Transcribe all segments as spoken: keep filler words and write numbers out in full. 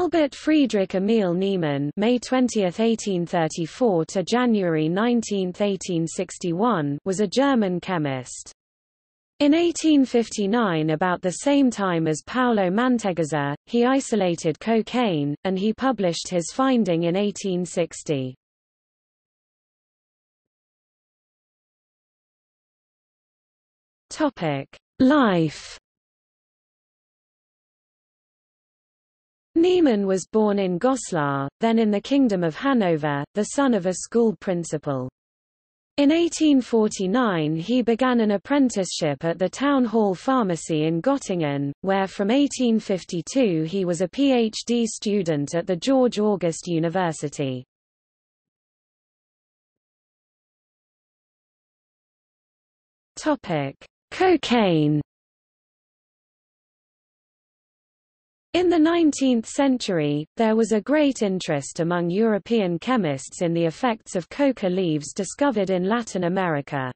Albert Friedrich Emil Niemann (May twentieth, eighteen thirty-four to January nineteenth, eighteen sixty-one) was a German chemist. In eighteen fifty-nine, about the same time as Paolo Mantegazza, he isolated cocaine, and he published his finding in eighteen sixty. Topic: Life. Niemann was born in Goslar, then in the Kingdom of Hanover, the son of a school principal. In eighteen forty-nine he began an apprenticeship at the Town Hall Pharmacy in Göttingen, where from eighteen fifty-two he was a P H D student at the George August University. Cocaine. In the nineteenth century, there was a great interest among European chemists in the effects of coca leaves discovered in Latin America.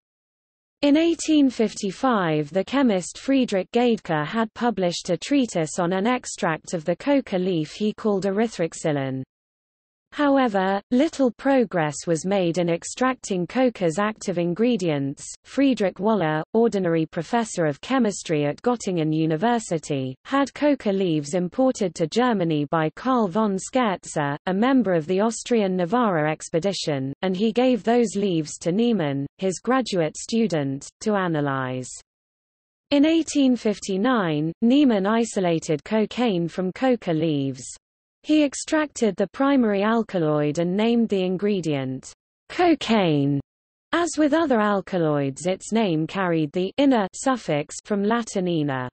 In eighteen fifty-five the chemist Friedrich Gaedke had published a treatise on an extract of the coca leaf he called erythroxylin. However, little progress was made in extracting coca's active ingredients. Friedrich Wöhler, ordinary professor of chemistry at Göttingen University, had coca leaves imported to Germany by Karl von Scherzer, a member of the Austrian Navarra expedition, and he gave those leaves to Niemann, his graduate student, to analyze. In eighteen fifty-nine, Niemann isolated cocaine from coca leaves. He extracted the primary alkaloid and named the ingredient cocaine. As with other alkaloids, its name carried the -ina suffix from Latin ina.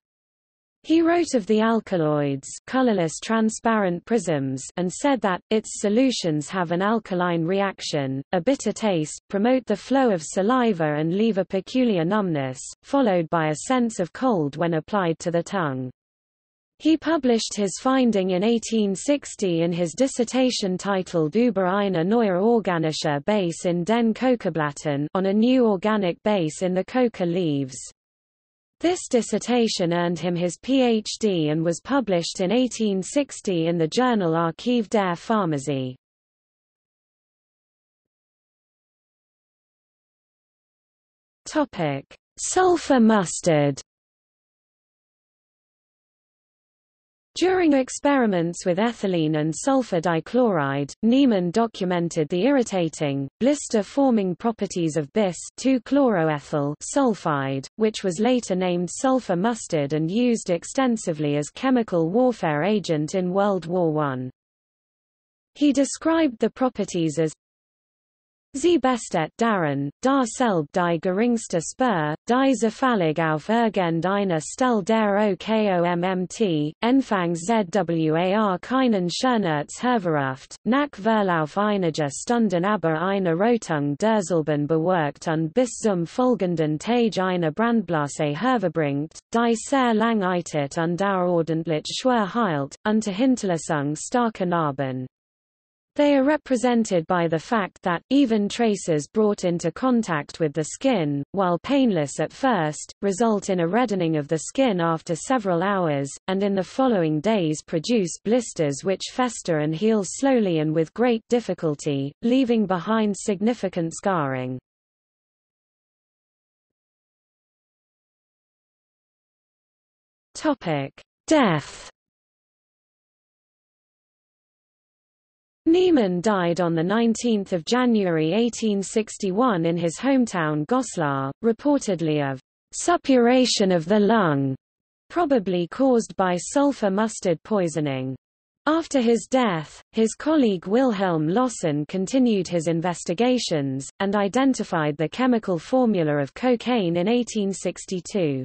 He wrote of the alkaloids colorless transparent prisms and said that its solutions have an alkaline reaction, a bitter taste, promote the flow of saliva and leave a peculiar numbness, followed by a sense of cold when applied to the tongue. He published his finding in eighteen sixty in his dissertation titled Über eine neue organische Base in den Kokablatten, on a new organic base in the coca leaves. This dissertation earned him his P H D and was published in eighteen sixty in the journal Archiv der Pharmazie. Topic: Sulfur mustard. During experiments with ethylene and sulfur dichloride, Niemann documented the irritating, blister-forming properties of bis(two-chloroethyl) sulfide, which was later named sulfur mustard and used extensively as chemical warfare agent in World War One. He described the properties as Sie bestet darin, da selb die geringste Spur, die zufällig auf irgendeiner Stelle der Okommt, Anfangs zwar keinen Schmerz hervorruft, nach Verlauf auf einiger Stunden aber eine Rotung der Silben bewirkt und bis zum folgenden Tag eine Brandblase hervorbringt, die sehr lang eitet und außerordentlich schwer heilt, unter Hinterlassung starker Narben. They are represented by the fact that, even traces brought into contact with the skin, while painless at first, result in a reddening of the skin after several hours, and in the following days produce blisters which fester and heal slowly and with great difficulty, leaving behind significant scarring. Death. Niemann died on nineteenth of January eighteen sixty-one in his hometown Goslar, reportedly of suppuration of the lung, probably caused by sulfur mustard poisoning. After his death, his colleague Wilhelm Lossen continued his investigations, and identified the chemical formula of cocaine in eighteen sixty-two.